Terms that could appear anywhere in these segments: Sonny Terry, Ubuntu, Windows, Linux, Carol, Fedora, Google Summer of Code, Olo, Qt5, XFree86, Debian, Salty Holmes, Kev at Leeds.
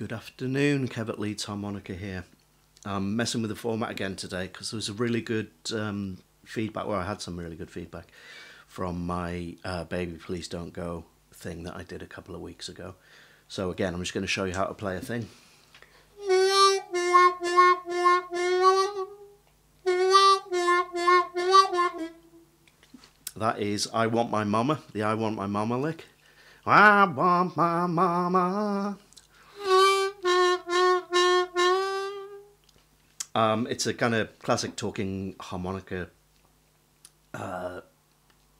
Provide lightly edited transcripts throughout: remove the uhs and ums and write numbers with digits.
Good afternoon, Kev at Leeds harmonica here. I'm messing with the format again today because there was a really good feedback, well, I had some really good feedback from my Baby Please Don't Go thing that I did a couple of weeks ago. So again, I'm just going to show you how to play a thing. That is I Want My Mama, the I Want My Mama lick. I want my mama. It's a kind of classic talking harmonica, I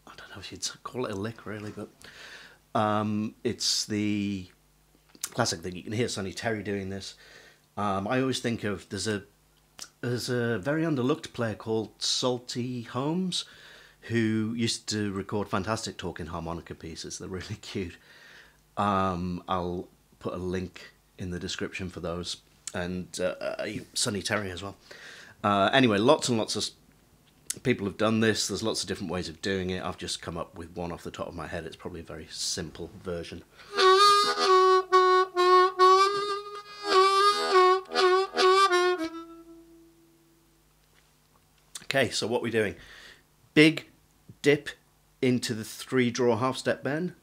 don't know if you'd call it a lick really, but it's the classic thing. You can hear Sonny Terry doing this. I always think of, there's a very underlooked player called Salty Holmes who used to record fantastic talking harmonica pieces. They're really cute. I'll put a link in the description for those. And Sonny Terry as well. Anyway, lots and lots of people have done this. There's lots of different ways of doing it. I've just come up with one off the top of my head. It's probably a very simple version. Okay, so what we're doing. Big dip into the 3-draw half-step bend.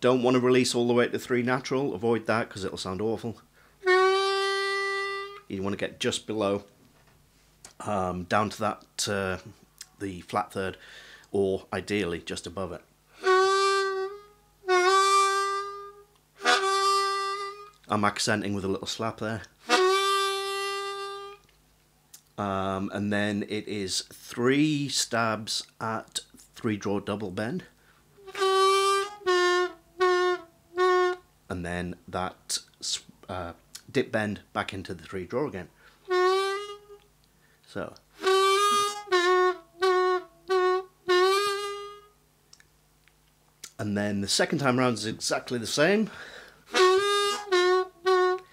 Don't want to release all the way to 3 natural, avoid that because it'll sound awful. You want to get just below, down to that, the flat third, or ideally just above it. I'm accenting with a little slap there. And then it is 3 stabs at 3-draw double bend. And then that dip bend back into the 3-draw again. So. And then the second time round is exactly the same.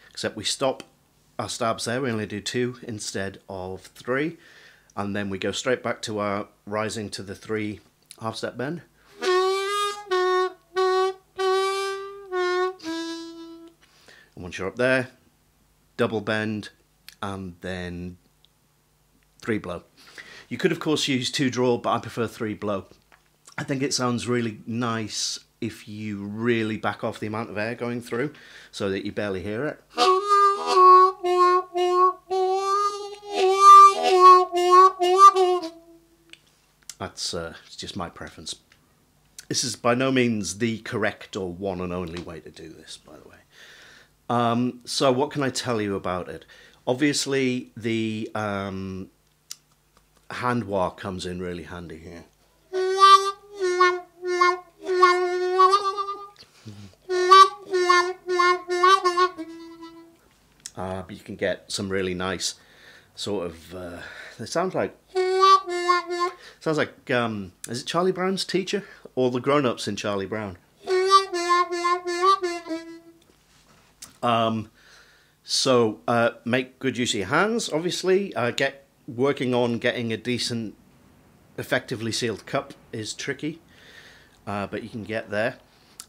Except we stop our stabs there. We only do 2 instead of 3. And then we go straight back to our rising to the 3 half-step bend. And once you're up there, double bend, and then 3 blow. You could, of course, use 2 draw, but I prefer 3 blow. I think it sounds really nice if you really back off the amount of air going through so that you barely hear it. That's it's just my preference. This is by no means the correct or one and only way to do this, by the way. So what can I tell you about it? Obviously the hand wah comes in really handy here. But you can get some really nice sort of, it sounds like is it Charlie Brown's teacher? Or the grown-ups in Charlie Brown? So make good use of your hands, obviously. Get working on getting a decent, effectively sealed cup is tricky, but you can get there.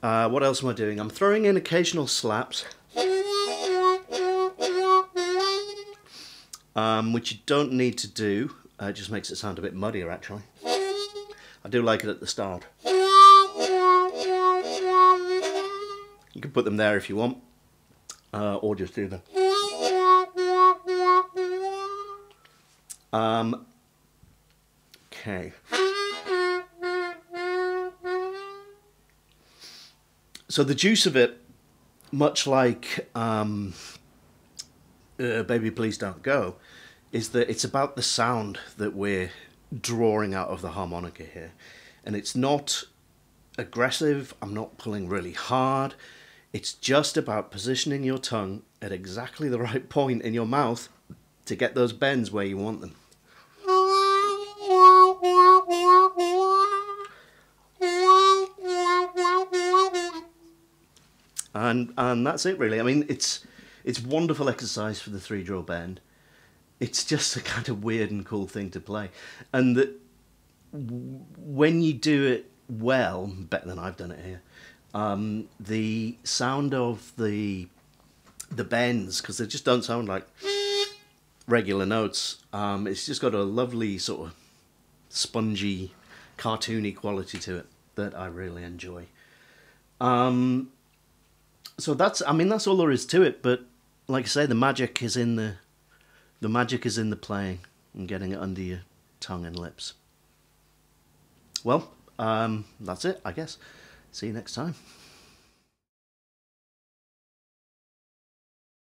What else am I doing? I'm throwing in occasional slaps, which you don't need to do. It just makes it sound a bit muddier, actually. I do like it at the start. You can put them there if you want. Or just do them. Okay. So the juice of it, much like Baby Please Don't Go, is that it's about the sound that we're drawing out of the harmonica here. And it's not aggressive, I'm not pulling really hard. It's just about positioning your tongue at exactly the right point in your mouth to get those bends where you want them. And that's it really. I mean, it's wonderful exercise for the 3-draw bend. It's just a kind of weird and cool thing to play. And that when you do it well, better than I've done it here, The sound of the bends, because they just don't sound like regular notes. It's just got a lovely sort of spongy, cartoony quality to it that I really enjoy. So that's, I mean, that's all there is to it. But like I say, the magic is in the magic is in the playing and getting it under your tongue and lips. Well, that's it, I guess. See you next time.